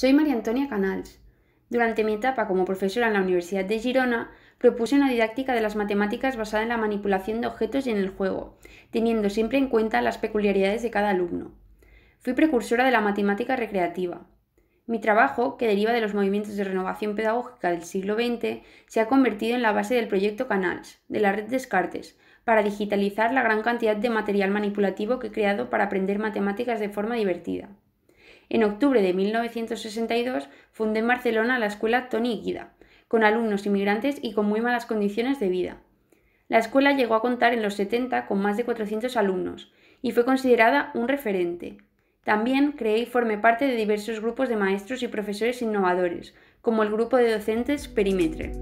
Soy María Antonia Canals. Durante mi etapa como profesora en la Universidad de Girona, propuse una didáctica de las matemáticas basada en la manipulación de objetos y en el juego, teniendo siempre en cuenta las peculiaridades de cada alumno. Fui precursora de la matemática recreativa. Mi trabajo, que deriva de los movimientos de renovación pedagógica del siglo XX, se ha convertido en la base del proyecto Canals, de la red Descartes, para digitalizar la gran cantidad de material manipulativo que he creado para aprender matemáticas de forma divertida. En octubre de 1962 fundé en Barcelona la escuela Ton i Guida, con alumnos inmigrantes y con muy malas condiciones de vida. La escuela llegó a contar en los 70 con más de 400 alumnos y fue considerada un referente. También creé y formé parte de diversos grupos de maestros y profesores innovadores, como el grupo de docentes Perimetre.